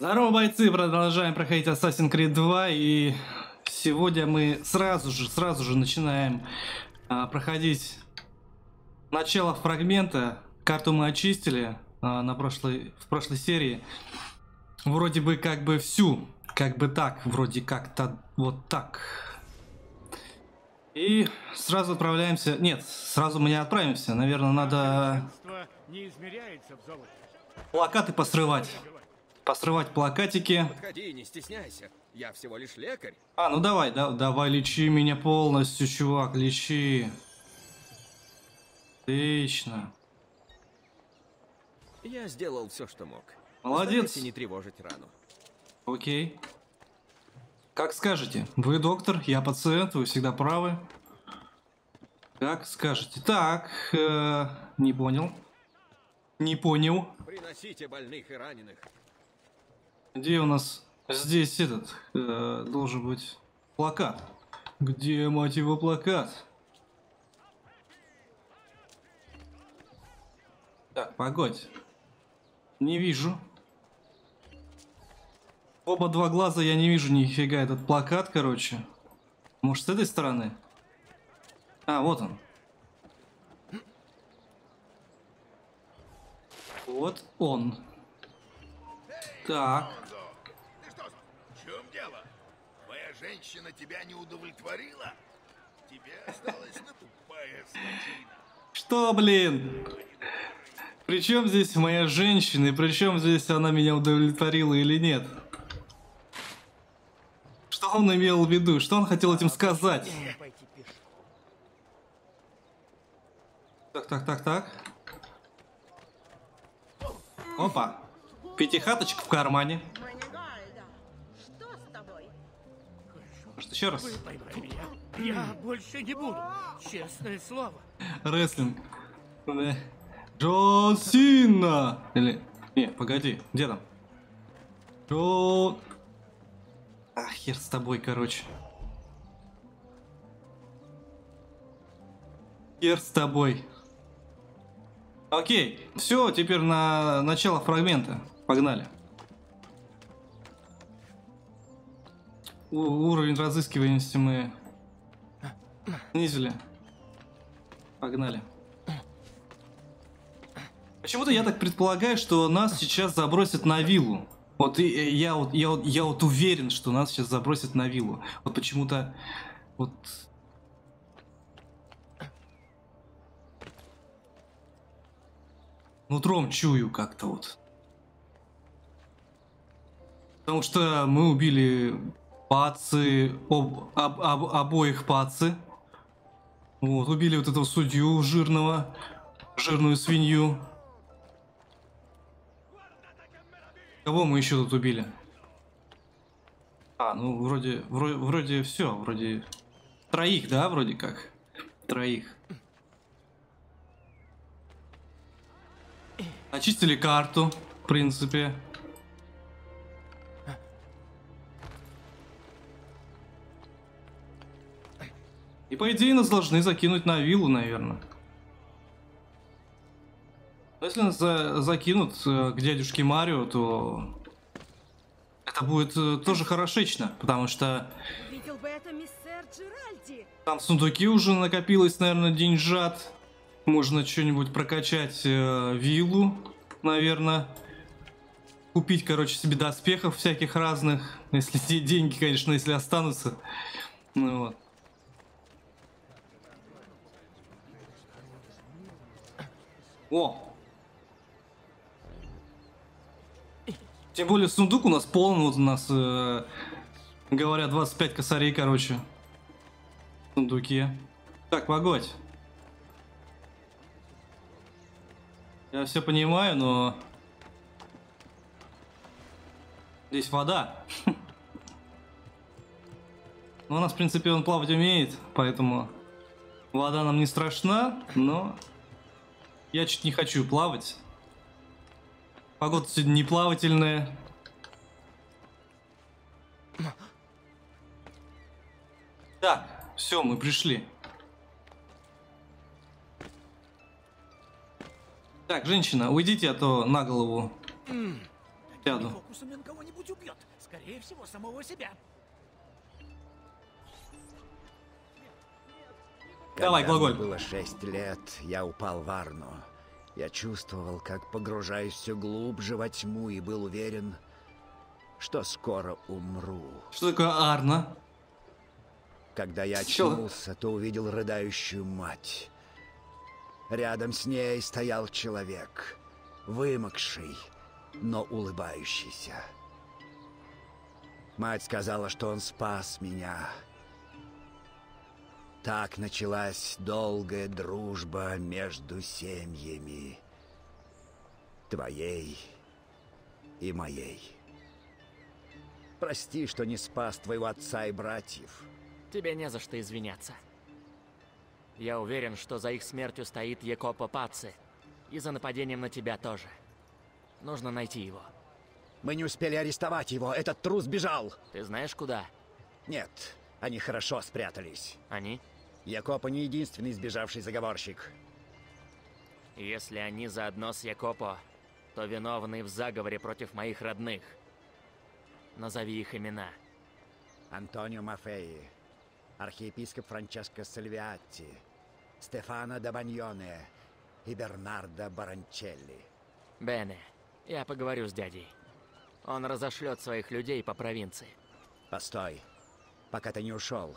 Здорово, бойцы! Продолжаем проходить Assassin's Creed 2, и сегодня мы сразу же начинаем проходить начало фрагмента. Карту мы очистили в прошлой серии. Вроде бы как бы всю, как бы так, вроде как-то вот так. И сразу отправляемся. Нет, сразу мы не отправимся. Наверное, надо плакаты посрывать. Посрывать плакатики. Подходи, не стесняйся. Я всего лишь лекарь. А, ну давай, да, давай, лечи меня полностью, чувак, лечи. Отлично. Я сделал все, что мог. Молодец. Старайся не тревожить рану. Окей. Как скажете. Вы доктор, я пациент, вы всегда правы. Как скажете. Так, не понял. Не понял. Приносите больных и раненых. Где у нас здесь этот должен быть плакат? Где, мать его, плакат? Так, погодь. Не вижу. Оба два глаза я не вижу нифига этот плакат, короче. Может, с этой стороны? А, вот он. Вот он. Так. Ты что, в чем дело? Моя женщина тебя не удовлетворила? Тебе осталась тупая скотина. Что, блин? Причем здесь моя женщина, и причем здесь она меня удовлетворила или нет? Что он имел в виду? Что он хотел этим сказать? Так. Опа. Пятихаточка в кармане. Что с тобой? Может, еще раз? Я больше не буду. Честное слово. Рестлинг. Джон Сина. Или... Не, погоди. Где там? Джон... А, хер с тобой, короче. Хер с тобой. Окей. Все, теперь на начало фрагмента. Погнали. Уровень разыскиваемости мы снизили. Погнали. Почему-то я так предполагаю, что нас сейчас забросят на виллу. Вот и я вот уверен, что нас сейчас забросят на виллу. Вот почему-то вот. Нутром чую как-то вот. Потому что мы убили Пацци, обоих Пацци. Вот, убили вот этого судью жирного, жирную свинью. Кого мы еще тут убили? А, ну вроде все, вроде троих, да, вроде как. Троих. Очистили карту, в принципе. И по идее нас должны закинуть на виллу, наверное. Но если нас закинут к дядюшке Марио, то это будет тоже хорошечно, потому что там в сундуке уже накопилось, наверное, деньжат. Можно что-нибудь прокачать, виллу, наверное. Купить, короче, себе доспехов всяких разных. Если те деньги, конечно, если останутся. Ну вот. О! Тем более сундук у нас полон. Вот у нас, говорят, 25 косарей, короче. В сундуке. Так, погодь. Я все понимаю, но... Здесь вода. Но у нас, в принципе, он плавать умеет, поэтому... Вода нам не страшна, но... Я чуть не хочу плавать. Погода сегодня неплавательная. Так, все, мы пришли. Так, женщина, уйдите, а то на голову. сяду. Фокусами он кого-нибудь убьет. Скорее всего, самого себя. Давай, глаголь. Было 6 лет, я упал в Арну. Я чувствовал, как погружаюсь все глубже во тьму и был уверен, что скоро умру. Что такое Арна? Когда я очнулся, то увидел рыдающую мать. Рядом с ней стоял человек, вымокший, но улыбающийся. Мать сказала, что он спас меня. Так началась долгая дружба между семьями. Твоей и моей. Прости, что не спас твоего отца и братьев. Тебе не за что извиняться. Я уверен, что за их смертью стоит Якопо Пацци. И за нападением на тебя тоже. Нужно найти его. Мы не успели арестовать его. Этот трус бежал. Ты знаешь, куда? Нет. Они хорошо спрятались. Они? Якопо не единственный сбежавший заговорщик. Если они заодно с Якопо, то виновны в заговоре против моих родных. Назови их имена. Антонио Мафеи, архиепископ Франческо Сальвиати, Стефано да Баньоне и Бернардо Баранчелли. Бене, я поговорю с дядей. Он разошлет своих людей по провинции. Постой. Пока ты не ушел.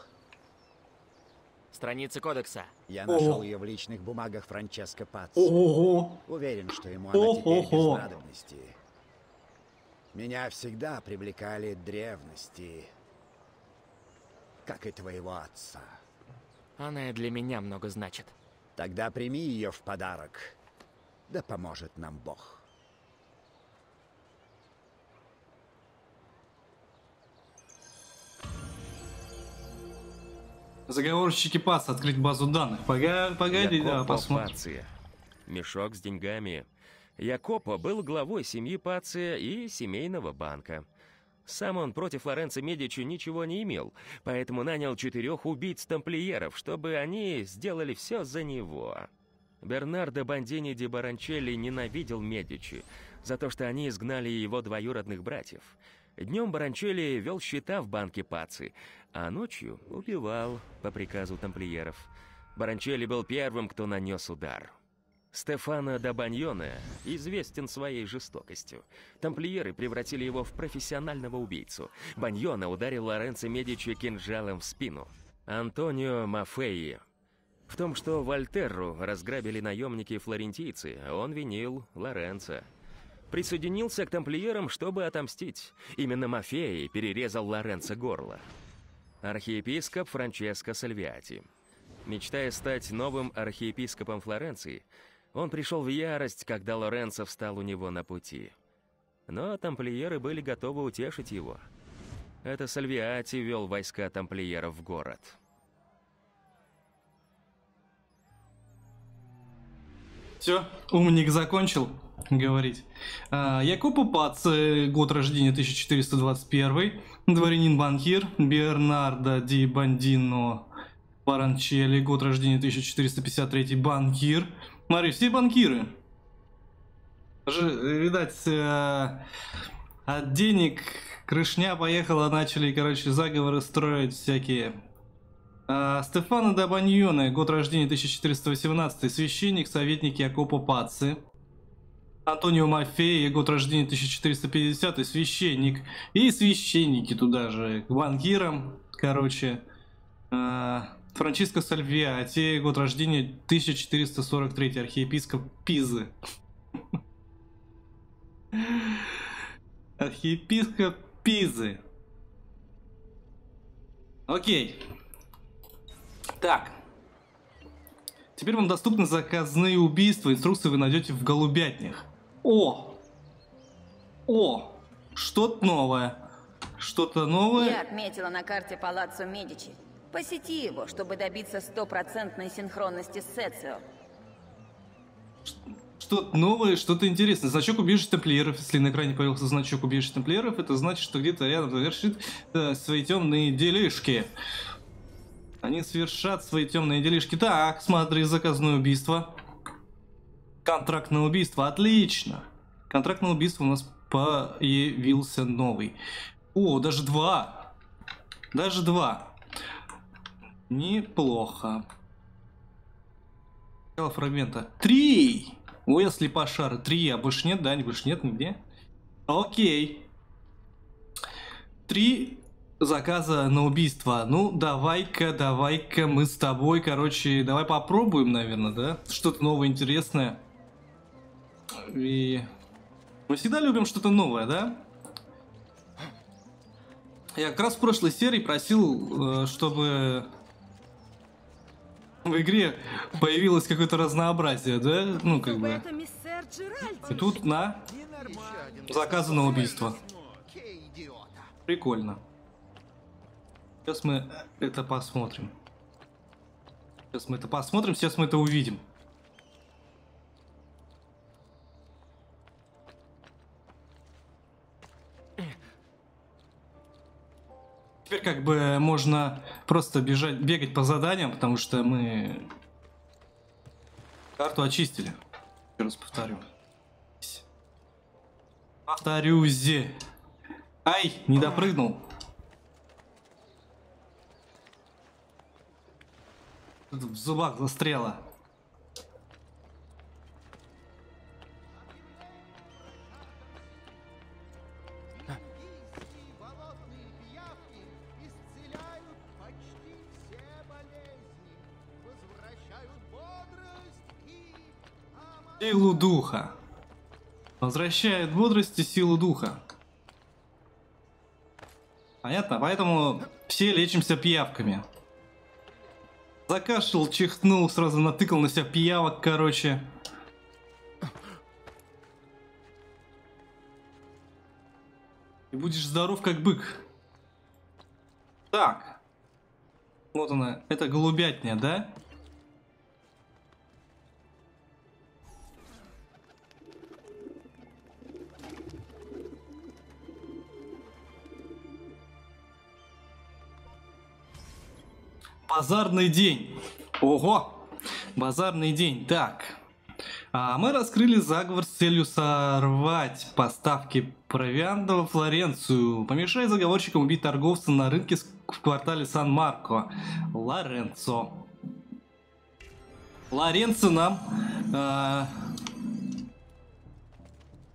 Страница кодекса. Я нашел ее в личных бумагах Франческо Пацци. Уверен, что ему она теперь без надобности. Меня всегда привлекали древности. Как и твоего отца. Она и для меня много значит. Тогда прими ее в подарок. Да поможет нам Бог. Заговорщики Пацци, открыть базу данных. Погоди, да, посмотрим. Мешок с деньгами. Якопо был главой семьи Пацци и семейного банка. Сам он против Лоренцо Медичи ничего не имел, поэтому нанял 4 убийц-тамплиеров, чтобы они сделали все за него. Бернардо Бандини де Баранчелли ненавидел Медичи за то, что они изгнали его двоюродных братьев. Днем Баранчелли вел счета в банке Пацци, а ночью убивал по приказу тамплиеров. Баранчелли был первым, кто нанес удар. Стефано да Баньоне известен своей жестокостью. Тамплиеры превратили его в профессионального убийцу. Баньоне ударил Лоренцо Медичи кинжалом в спину. Антонио Мафеи. В том, что Вольтерру разграбили наемники-флорентийцы, он винил Лоренцо. Присоединился к тамплиерам, чтобы отомстить. Именно Мафеи перерезал Лоренцо горло. Архиепископ Франческо Сальвиати. Мечтая стать новым архиепископом Флоренции, он пришел в ярость, когда Лоренцо встал у него на пути. Но тамплиеры были готовы утешить его. Это Сальвиати вел войска тамплиеров в город. Все, умник закончил говорить. Якопо Пацци, год рождения 1421, дворянин-банкир. Бернардо ди Бандино Баранчелли, год рождения 1453, банкир. Смотри, все банкиры. Видать, от денег крышня поехала, начали, короче, заговоры строить всякие. Стефано да Баньоне, год рождения 1418, священник, советник Якопо Пацци. Антонио Мафеи, год рождения 1450, священник. И священники туда же, к банкирам, короче. Франческо Сальвиати, год рождения 1443, архиепископ Пизы. Архиепископ Пизы. Окей. Так. Теперь вам доступны заказные убийства. Инструкции вы найдете в голубятнях. Что-то новое. Что-то новое. Я отметила на карте Палаццо Медичи. Посети его, чтобы добиться 100% синхронности с Эцио. Что-то новое, что-то интересное. Значок убежища тамплиеров. Если на экране появился значок убежища тамплиеров, это значит, что где-то рядом совершит свои темные делишки. Они совершат свои темные делишки. Так, смотри, заказное убийство. Контракт на убийство. Отлично. Контракт на убийство у нас появился новый. О, даже два. Даже два. Неплохо. Фрагмента. Три! Ой, слепа шара. Три, а больше нет, да? Больше нет нигде. Окей. Три заказа на убийство. Ну, давай-ка мы с тобой, короче, давай попробуем, наверное, да? Что-то новое, интересное. И мы всегда любим что-то новое, да? Я как раз в прошлой серии просил, чтобы в игре появилось какое-то разнообразие, да? Ну, как бы. И тут на заказано убийство. Прикольно. Сейчас мы это посмотрим. Сейчас мы это увидим. Теперь как бы можно просто бегать по заданиям, потому что мы карту очистили. Еще раз повторю. Повторюсь. Ай, не допрыгнул. В зубах застряло. Силу духа. Возвращает бодрость и силу духа. Понятно? Поэтому все лечимся пиявками. Закашлял, чихнул, сразу натыкал на себя пиявок, короче. И будешь здоров, как бык. Так. Вот она, это голубятня, да? Базарный день. Ого! Базарный день. Так. Мы раскрыли заговор с целью сорвать поставки провианта во Флоренцию. Помешай заговорщикам убить торговца на рынке в квартале Сан-Марко. Лоренцо. Лоренцо нам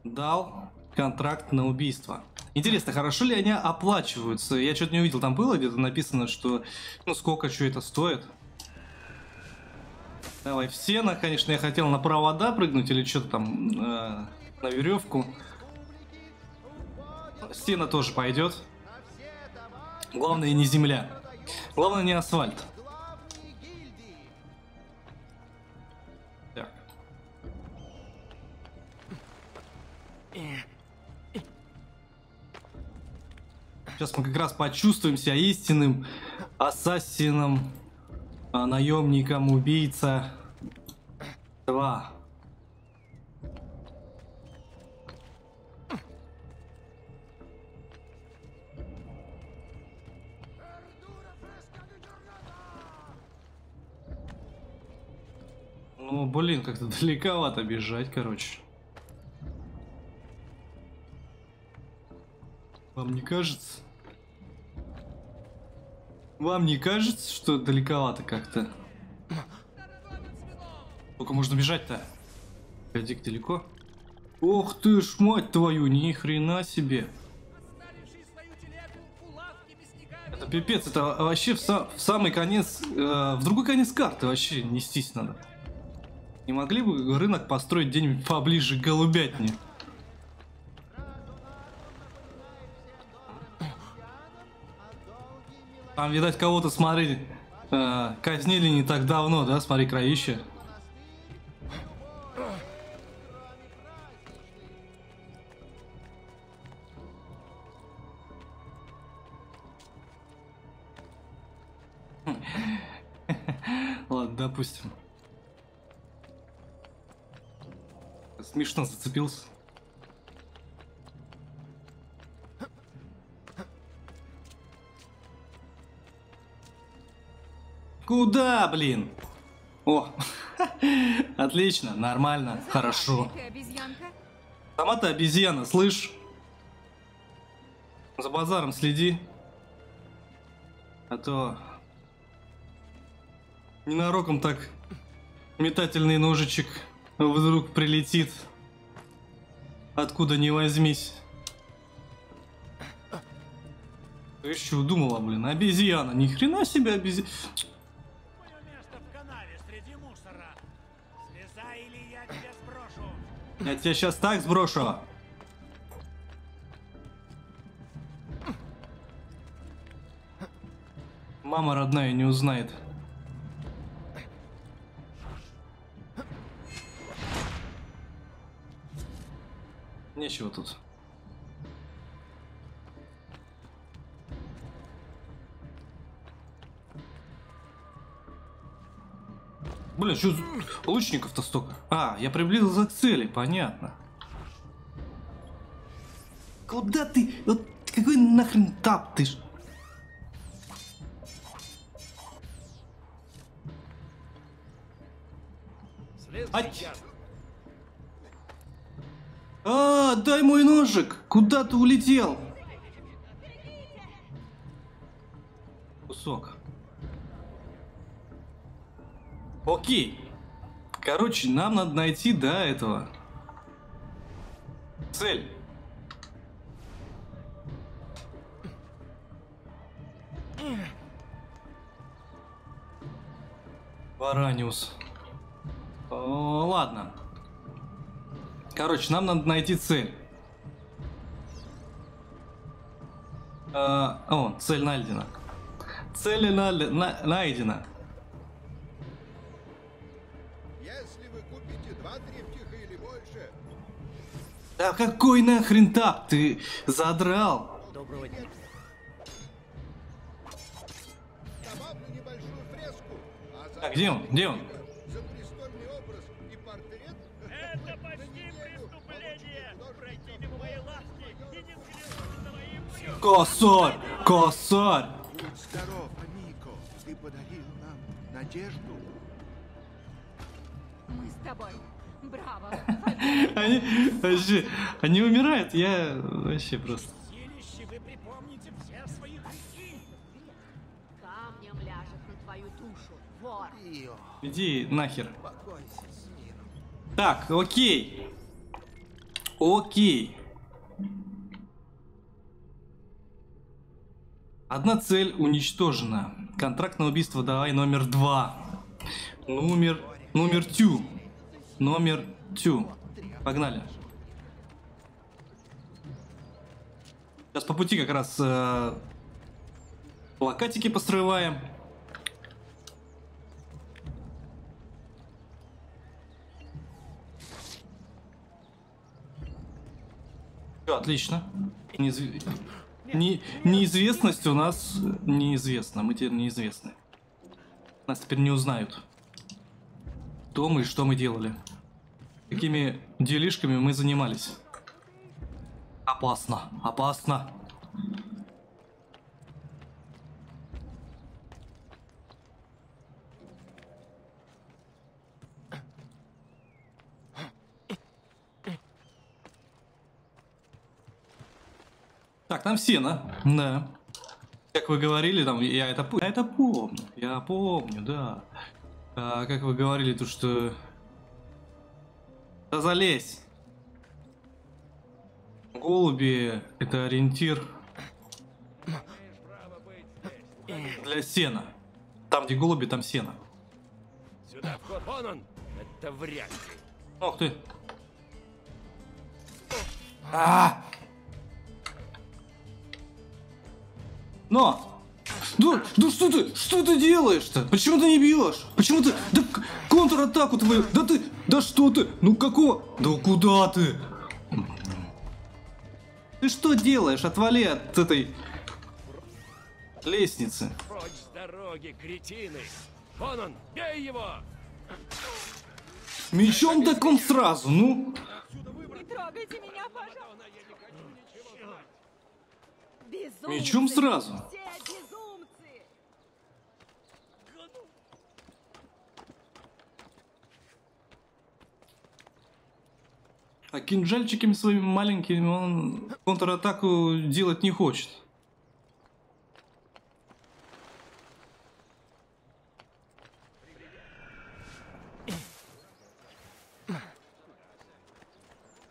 дал контракт на убийство. Интересно, хорошо ли они оплачиваются? Я что-то не увидел, там было где-то написано, что... Ну, сколько, что это стоит? Давай, в сено, конечно, я хотел на провода прыгнуть или что-то там, на веревку. Сено тоже пойдет. Главное, не земля. Главное, не асфальт. Так. Сейчас мы как раз почувствуем себя истинным ассасином, наемником, убийца. 2. Ну, блин, как-то далековато бежать, короче. Вам не кажется? Вам не кажется, что далековато как-то? Сколько можно бежать-то? Ходик далеко. Ох ты ж, мать твою, ни хрена себе. Это пипец, это вообще в самый конец, в другой конец карты вообще нестись надо. Не могли бы рынок построить где-нибудь поближе к голубятне? Там, видать, кого-то, смотри, казнили не так давно, да? Смотри, кровище. Ладно, допустим. Смешно зацепился. Куда, блин? О, отлично, нормально, хорошо. Сама ты обезьяна, слышь? За базаром следи. А то ненароком так метательный ножичек вдруг прилетит. Откуда ни возьмись. Ты что думала, блин, обезьяна? Ни хрена себе обезьяна. Я тебя сейчас так сброшу. Мама родная не узнает. Нечего тут. Блин, что лучников-то столько? А, я приблизился к цели, понятно. Куда ты? Вот какой нахрен тап ты? А, дай мой ножик! Куда ты улетел? Кусок. Окей. Короче, нам надо найти до этого. Цель. Бараниус. Ладно. Короче, нам надо найти цель. О, цель найдена. Цель найдена. Если вы купите 2 триптиха или больше. Да какой нахрен тап ты задрал? Доброго дня. Добавлю небольшую фреску. А где он? Где он? Косарь! Косарь! Будь здоров, Амико! Ты подарил нам надежду. Мы с тобой. Браво! Они умирают, я вообще просто. Вы припомните все свои грехи. Камнем ляжет на твою душу, вор. Иди нахер. Так, окей. Окей. Одна цель уничтожена. Контракт на убийство давай номер 2. Номер 2. Номер 2. Погнали. Сейчас по пути как раз плакатики посрываем. Все, отлично. Неизвестность у нас неизвестна. Мы теперь неизвестны. Нас теперь не узнают. Кто мы и что мы делали. Какими делишками мы занимались. Опасно. Опасно. Так, там сено, да. Как вы говорили, там, я это помню, да. А, как вы говорили, то что... Да залезь! Голуби — это ориентир для сена. Там, где голуби, там сено. Сюда вход, вон он! Это вряд ли. Ох ты! А! Но! Да что ты? Что ты делаешь-то? Почему ты не бьешь? Почему ты? Да контратаку твою! Да ты! Да что ты? Ну какого? Да куда ты? Ты что делаешь? Отвали от этой лестницы. Прочь с дороги, кретины! Вон он! Бей его! Мечом таком сразу, ну! Не трогайте меня, пожалуйста! Безумцы, мечом сразу. А кинжальчиками своими маленькими он контратаку делать не хочет.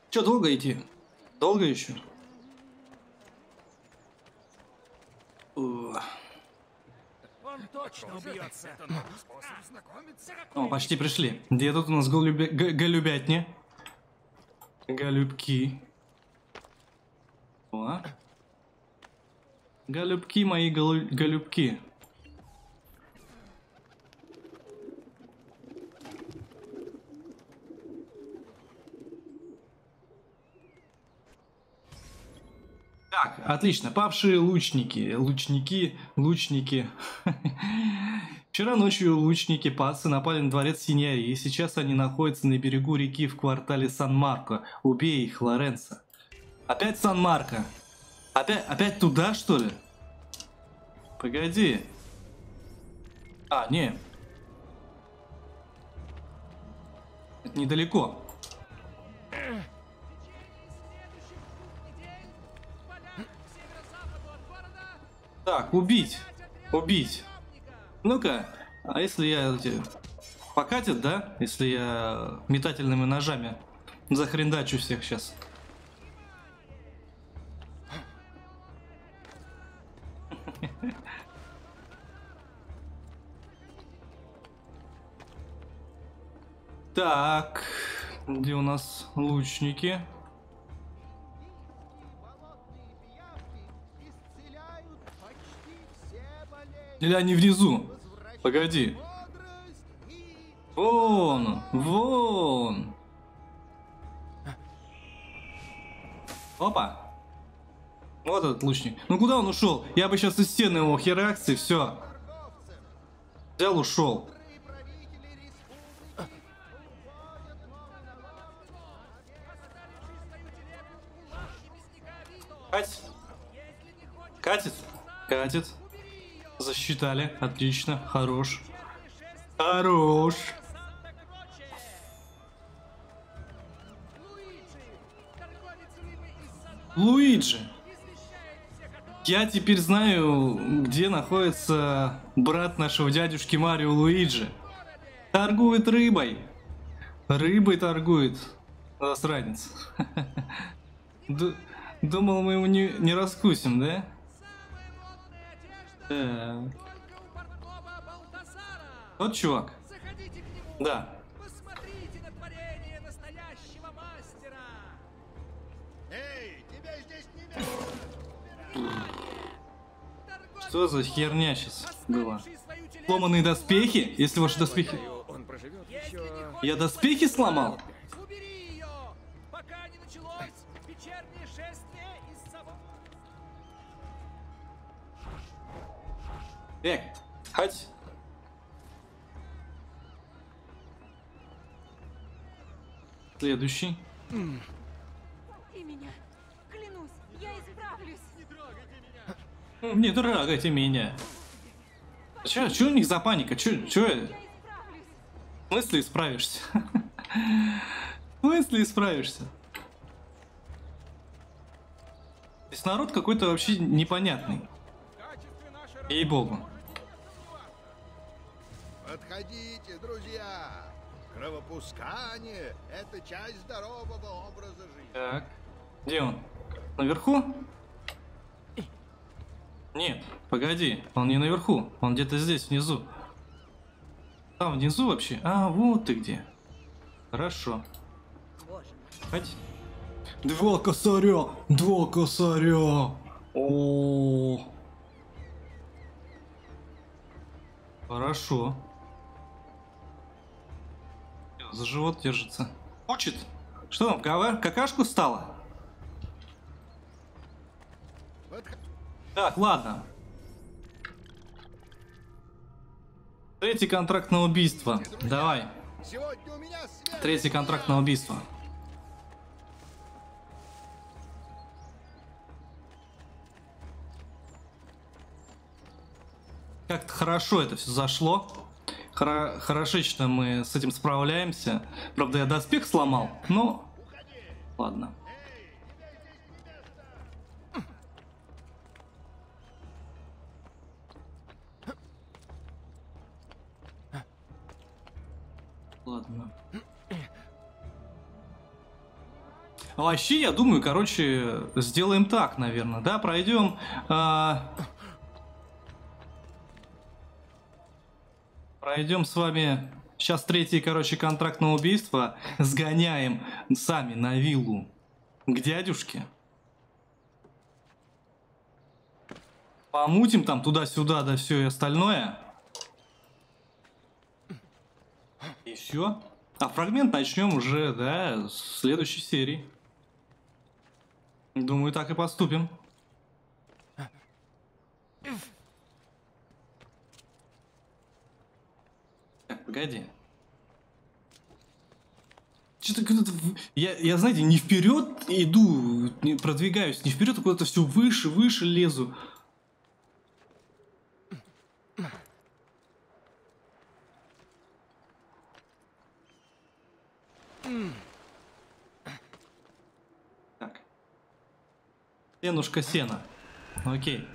Че, долго идти? Долго еще? О, почти пришли. Где тут у нас голубятня? Голубки. О. Голубки мои, голубки. Так, отлично. Павшие лучники. Лучники. Вчера ночью лучники Пацци напали на дворец Синьории, и сейчас они находятся на берегу реки в квартале Сан-Марко. Убей их, Лоренцо. Опять Сан-Марко? Опять туда, что ли? Погоди. А, не. Это недалеко. Так, убить. Убить. Ну-ка, а если я покатит, да? Если я метательными ножами захрендачу всех сейчас. Так, где у нас лучники? Или они внизу? Погоди. Вон, вон. Опа. Вот этот лучник. Ну куда он ушел? Я бы сейчас из стены его херакс и все. Взял, ушел. Катит. Катит. Катит. Засчитали. Отлично. Хорош. Хорош. Луиджи. Я теперь знаю, где находится брат нашего дядюшки Марио, Луиджи. Торгует рыбой. Рыбой торгует. Засранец. Думал, мы его не раскусим, да? Вот чувак. Да. Посмотрите на творение настоящего мастера. Эй, тебя здесь не дают. Что за херня сейчас была? Сломанные доспехи? Если ваши доспехи... Я доспехи сломал? Убери ее, пока не началось вечернее шествие из собой. Эй, хать. Следующий. Прости меня. Клянусь, я исправлюсь. Не трогайте меня. Не трогайте меня. Че у них за паника? Че? В смысле исправишься? В смысле исправишься? Здесь народ какой-то вообще непонятный. Ей-богу. Подходите, друзья. Кровопускание – это часть здорового образа жизни. Так. Где он? Наверху? Нет, погоди. Он не наверху. Он где-то здесь, внизу. Там внизу вообще? А, вот ты где. Хорошо. Хоть? Два косаря! Два косаря! О-о-о. Хорошо. За живот держится. Учит? Что там, какашку стало? Так, ладно. Третий контракт на убийство. Давай. Третий контракт на убийство. Как-то хорошо это все зашло. Хорошечно мы с этим справляемся. Правда, я доспех сломал, но... А вообще, я думаю, короче, сделаем так, наверное, да, пройдем... Пройдем с вами... Сейчас третий, короче, контракт на убийство. Сгоняем сами на виллу к дядюшке. Помутим там туда-сюда, да все и остальное. И все. А фрагмент начнем уже, да, с следующей серии. Думаю, так и поступим. Так, погоди. Что-то я, знаете, не вперед иду, не продвигаюсь, не вперед, а куда-то все выше, выше лезу. Так. Сенушка сена. Окей.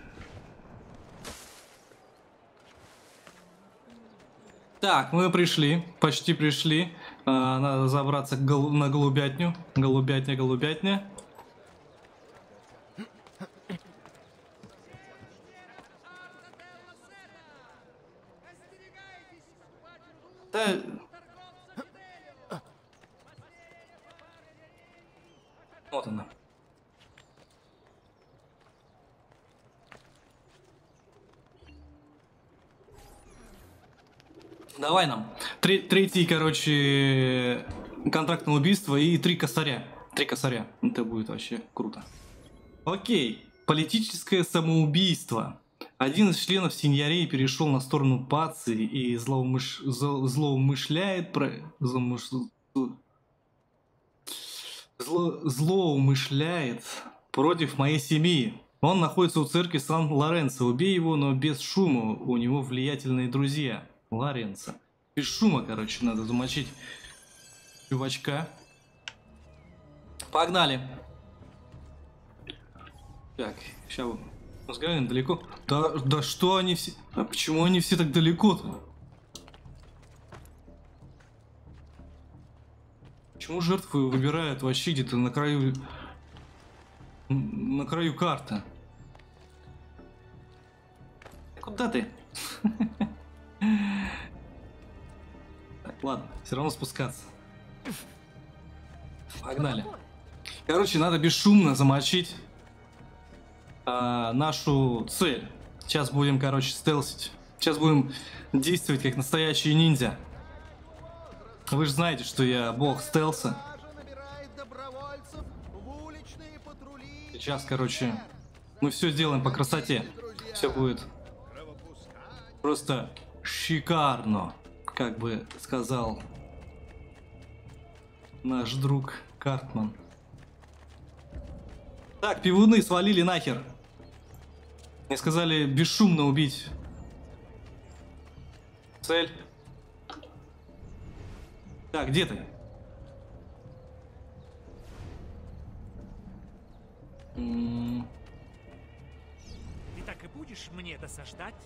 Так, мы пришли, почти пришли. Надо забраться на голубятню. Голубятня, голубятня. Да. Вот она. Давай нам. Третий, короче, контракт на убийство и 3 косаря. 3 косаря. Это будет вообще круто. Окей. Политическое самоубийство. Один из членов Синьории перешел на сторону Пацци и злоумышляет против моей семьи. Он находится у церкви Сан-Лоренцо. Убей его, но без шума. У него влиятельные друзья. Лоренцо. Без шума, короче, надо замочить чувачка. Погнали. Так, сейчас вот. Разговариваем далеко. Да что они все... А почему они все так далеко-то? Почему жертву выбирают вообще где-то на краю... На краю карты? Куда ты? Так, ладно, все равно спускаться. Погнали. Короче, надо бесшумно замочить нашу цель. Сейчас будем, короче, стелсить. Сейчас будем действовать как настоящие ниндзя. Вы же знаете, что я бог стелса. Сейчас, короче, мы все сделаем по красоте. Все будет просто шикарно, как бы сказал наш друг Картман. Так, пивуны свалили нахер. Мне сказали бесшумно убить цель. Так, где ты? Ты так и будешь мне досаждать?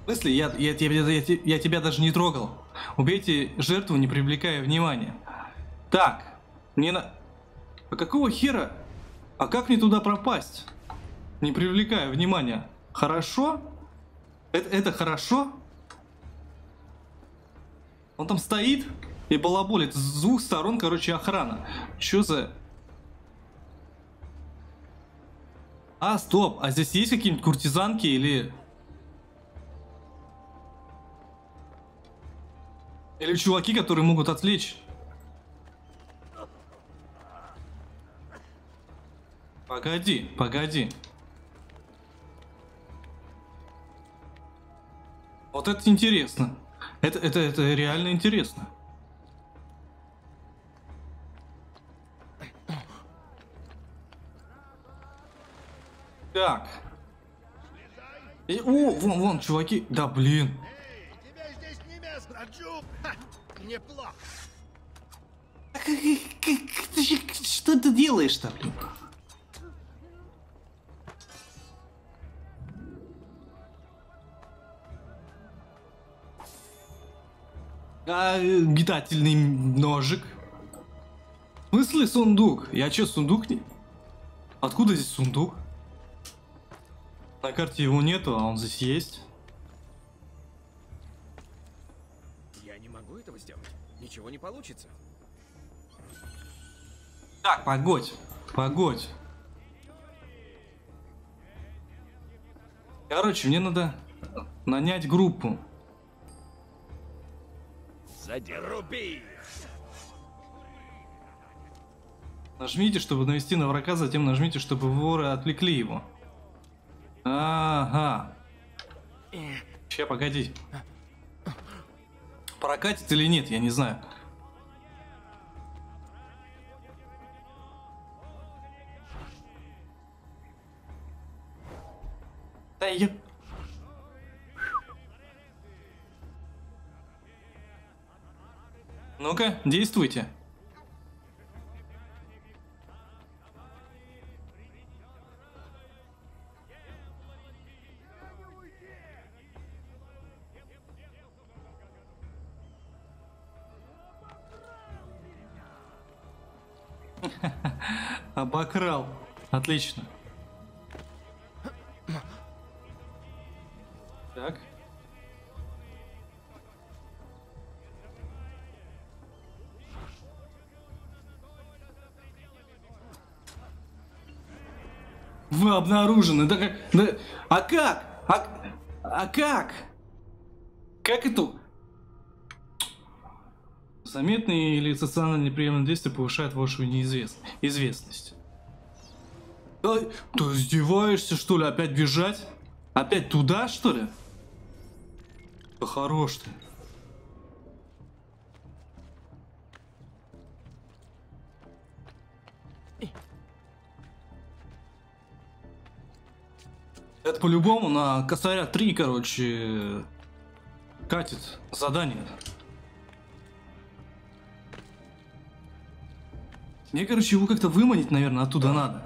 В смысле, я тебя даже не трогал. Убейте жертву, не привлекая внимания. Так, мне на... А какого хера? А как мне туда пропасть? Не привлекая внимания. Хорошо? Это хорошо? Он там стоит и балаболит. С двух сторон, короче, охрана. Чё за... А, стоп. А здесь есть какие-нибудь куртизанки или... Или чуваки, которые могут отвлечь. Погоди, погоди. Вот это интересно. Это реально интересно. Так. И, о, вон, чуваки. Да, блин. Неплохо. Что ты делаешь там? Метательный ножик. В смысле сундук? Я че, сундук не... Откуда здесь сундук? На карте его нету, а он здесь есть. Я не могу этого сделать. Ничего не получится. Так, погодь. Погодь. Короче, мне надо нанять группу. Задеруби! Нажмите, чтобы навести на врага, затем нажмите, чтобы воры отвлекли его. Ага. Сейчас, погоди. Прокатит или нет, я не знаю. Да я... Ну-ка, действуйте. Обокрал. Отлично. Так. Вы обнаружены. Да как? Да... А как? А как? Как это? Заметные или социально неприемлемые действия повышают вашу известность. Да, ты издеваешься, что ли? Опять бежать? Опять туда, что ли? Да хорош ты. Это по-любому на косаря 3, короче, катит задание. Мне, короче, его как-то выманить, наверное, оттуда надо.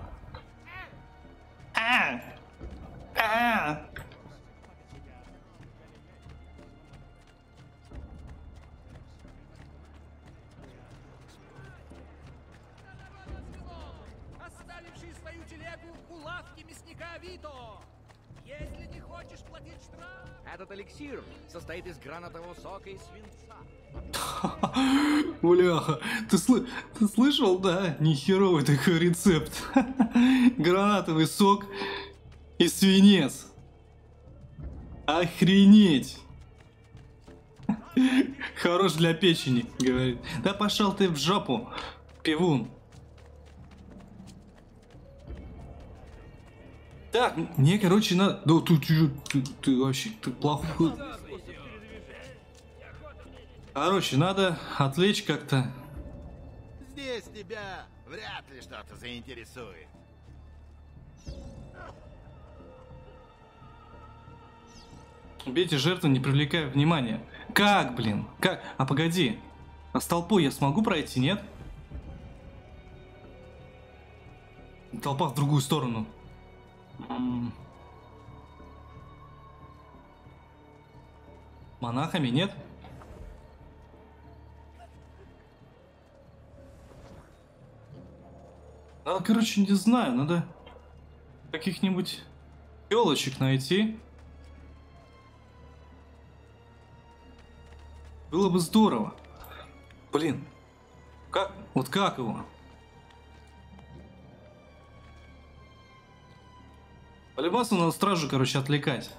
Оставивший свою телегу у лавки мясника Вито. Если не хочешь платить штраф... Этот эликсир состоит из гранатового сока и свинца. Бляха, ты слышал, да? Нехеровый такой рецепт. Гранатовый сок и свинец. Охренеть. Хорош для печени, говорит. Да пошел ты в жопу, пивун. Так, мне, короче, надо... Да ты вообще, ты плохой. Короче, надо отвлечь как-то. Здесь тебя вряд ли что-то заинтересует. Убейте жертву, не привлекая внимания. Как, блин? Как? А погоди. А с толпой я смогу пройти, нет? Толпа в другую сторону. Монахами, нет? Надо, короче, не знаю, надо каких-нибудь елочек найти. Было бы здорово. Блин, как, вот как его? По-любасу надо стражу, короче, отвлекать.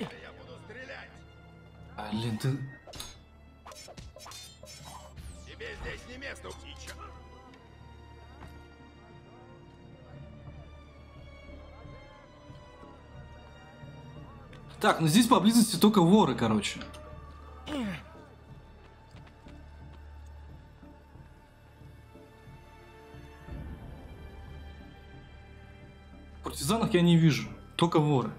Я буду стрелять. Блин, ты... Тебе здесь не место, птичка. Так, ну здесь поблизости только воры, короче. Партизанок я не вижу, только воры.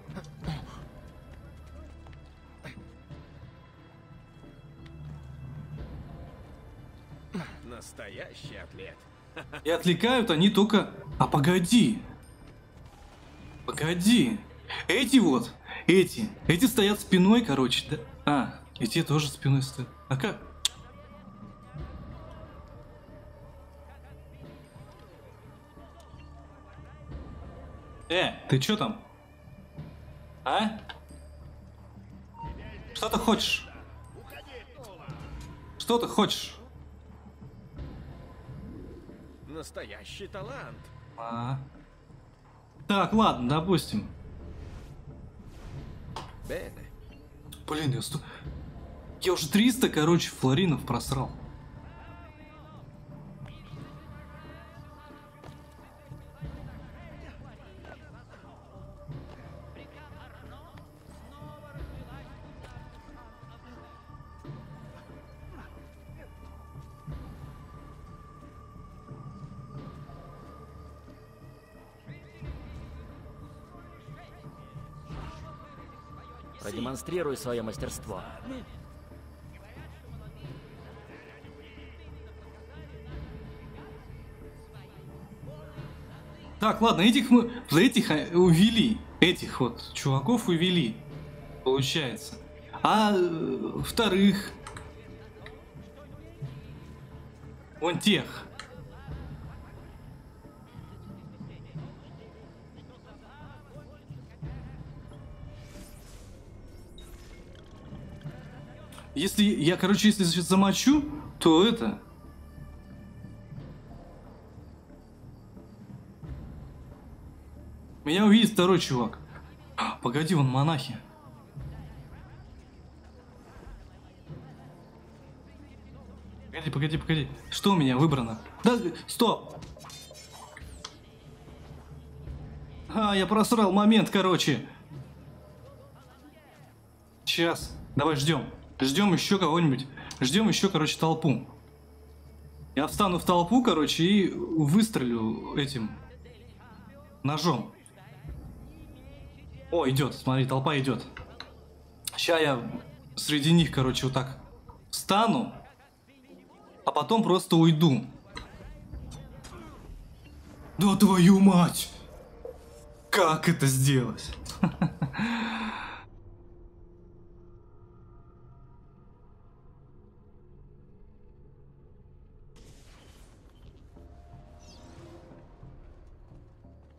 Настоящий атлет. И отвлекают они только... А погоди. Погоди. Эти вот... Эти стоят спиной, короче, да? А, и те тоже спиной стоят. А как? Ты чё там? А? Что ты хочешь? Что ты хочешь? Настоящий талант. А. Так, ладно, допустим. Блин, я уже 300, короче, флоринов просрал. Продемонстрируй свое мастерство. Так, ладно, этих мы... Этих увели. Этих вот чуваков увели. Получается. А вторых... Вон тех. Если я, короче, если замочу, то это... Меня увидит второй чувак. Погоди, вон монахи. Погоди, погоди, погоди. Что у меня выбрано? Да, стоп! А, я просрал момент, короче. Сейчас. Давай ждем. Ждем еще кого-нибудь. Ждем еще, короче, толпу. Я встану в толпу, короче, и выстрелю этим ножом. О, идет. Смотри, толпа идет. Сейчас я среди них, короче, вот так встану, а потом просто уйду. Да твою мать! Как это сделать?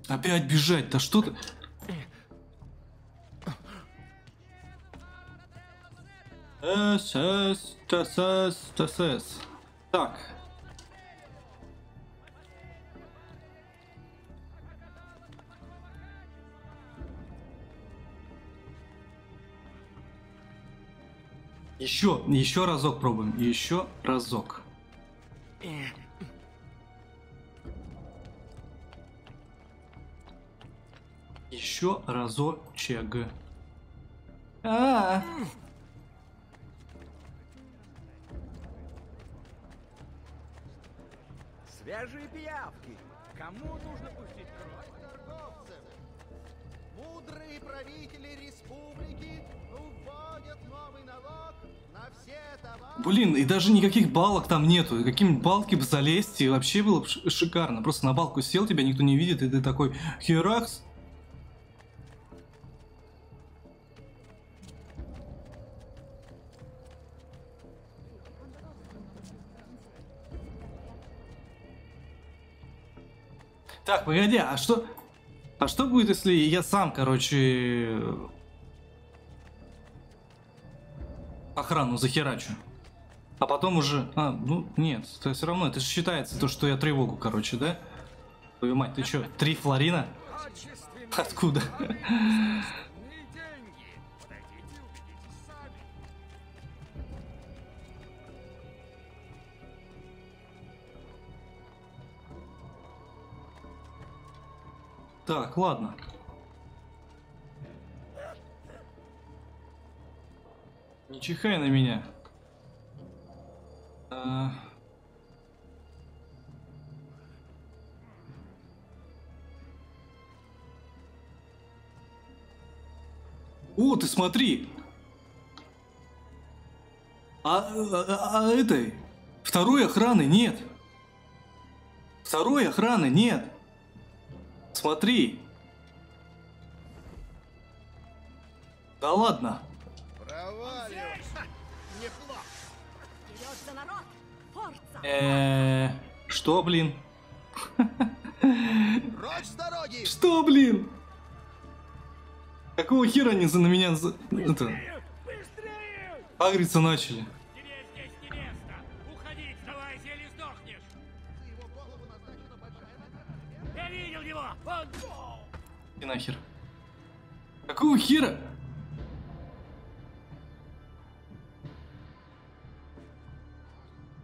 Опять бежать, да что ты? Так. Еще разок пробуем, еще разок. Еще разочек. Свежие пиявки. Кому нужно пустить кровь? Торговцам. Мудрые правители республики вводят новый налог на все товары. Блин, и даже никаких балок там нету. Каким балки бы залезть, и вообще было бы шикарно. Просто на балку сел, тебя никто не видит, и ты такой херакс. Так, погоди, а что будет, если я сам, короче, охрану захерачу? А потом уже... А, ну, нет, то все равно, это же считается то, что я тревогу, короче, да? Твою мать, ты чё, 3 флорина? Откуда? Так, ладно. Не чихай на меня. О, ты смотри! А этой? Второй охраны нет. Второй охраны нет. Смотри. Да ладно. Что, блин? Что, блин? Какого хера они на меня агриться начали? И нахер. Какого хера?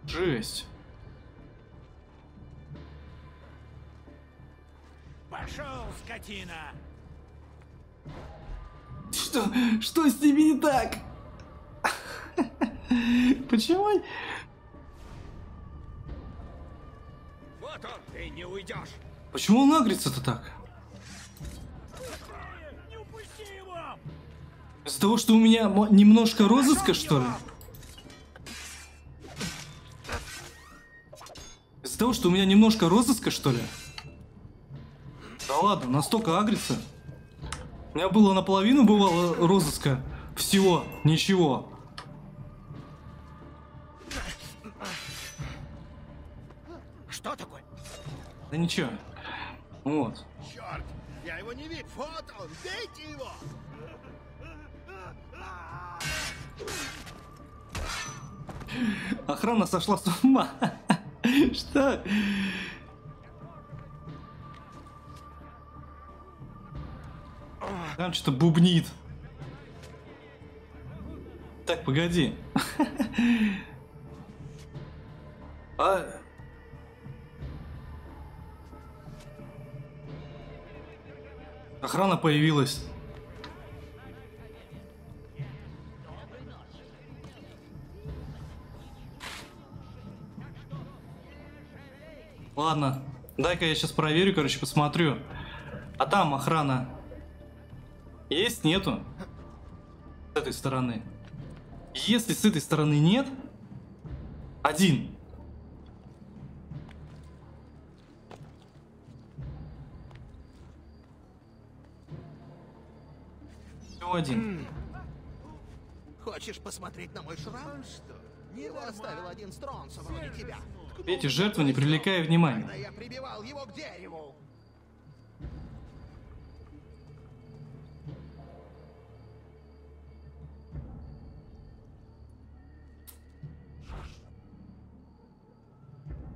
Жесть. Пошел, скотина. Что с ними не так? Почему? Вот он, ты не уйдешь. Почему он агрится-то так? Из-за того, что у меня немножко розыска, что ли? Из-за того, что у меня немножко розыска, что ли? Да ладно, настолько агрится. У меня было наполовину бывало розыска. Всего, ничего. Что такое? Да ничего. Вот. Черт, я его не вижу. Вот он, бейте его! Охрана сошла с ума. Что? Там что-то бубнит. Так, погоди. Охрана появилась. Ладно, дай-ка я сейчас проверю, короче, посмотрю. А там охрана есть, нету? С этой стороны. Если с этой стороны нет, один. Всего один. Хочешь посмотреть на мой шрам, что? Его оставил один Стронцо вроде тебя. Эти жертвы, не привлекая внимания. Когда я прибивал его к дереву.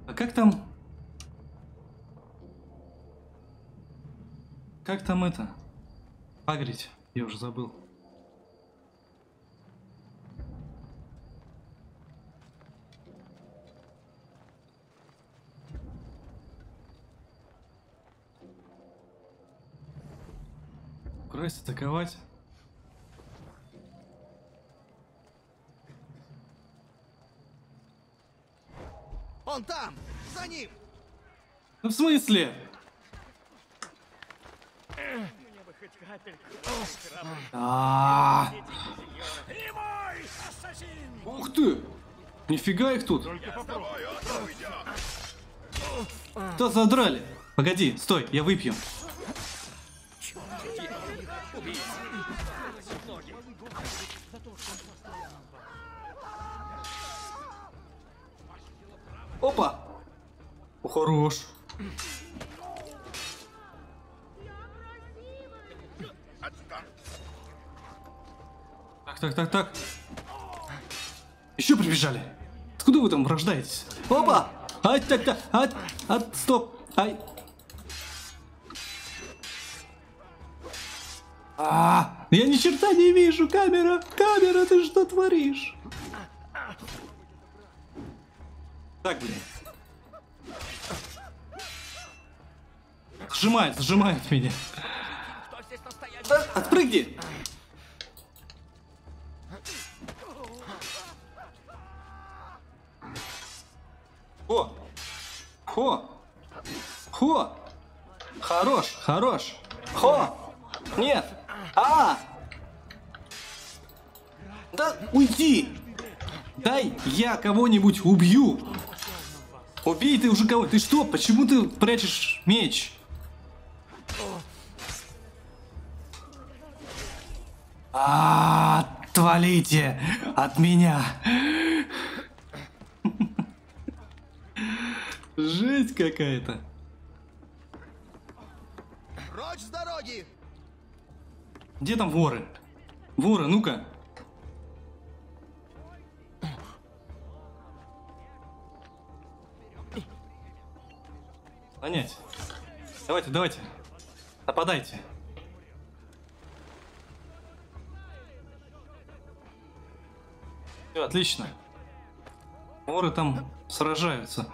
А как там? Как там это? Агрить? Я уже забыл. Украсть, атаковать. Он там! За ним! Ну в смысле? Ух ты! Нифига их тут! Кто задрали? Погоди, стой, я выпью. Опа! О, хорош. Так. Еще прибежали. Откуда вы там рождаетесь? Опа! Ай, так, стоп! Ай! Я ни черта не вижу, камера! Камера, ты что творишь? Так, блин. Сжимает меня. Да, отпрыгни! Хо! Хорош! Хо! Нет! Да уйди! Дай я кого-нибудь убью! Убей ты уже кого-то! Ты что? Почему ты прячешь меч? Отвалите от меня! Жесть какая-то! Прочь с дороги! Где там воры? Воры, ну-ка. Понять. Давайте, давайте. Нападайте. Все, отлично. Воры там сражаются.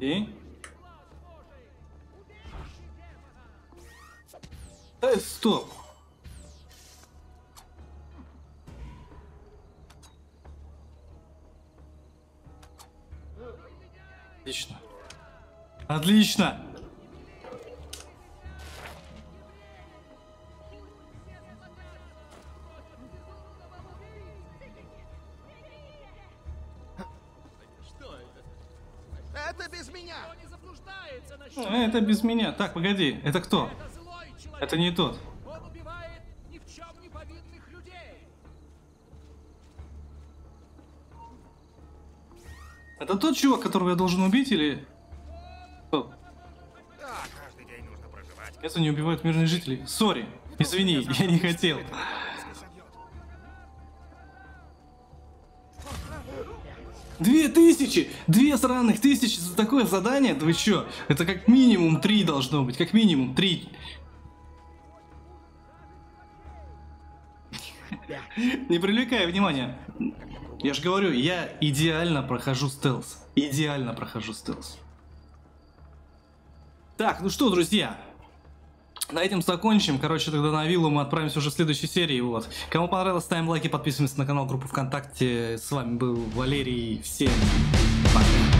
И? Стоп! Отлично. Отлично! Это без меня. Так, погоди, это кто? Это не тот. Он убивает ни в чем не повинных людей. Это тот чувак, которого я должен убить, или... Кто? Да, каждый день нужно проживать. Это не убивают мирных жителей. Сори, извини, я не хотел. Две тысячи! 2000 за такое задание? Да вы чё? Это как минимум 3 должно быть, как минимум 3. Не привлекай внимания. Я же говорю, я идеально прохожу стелс. Идеально прохожу стелс. Так, ну что, друзья. На этом закончим. Короче, тогда на виллу мы отправимся уже в следующей серии. Вот. Кому понравилось, ставим лайки, подписываемся на канал, группу ВКонтакте. С вами был Валерий. Всем пока.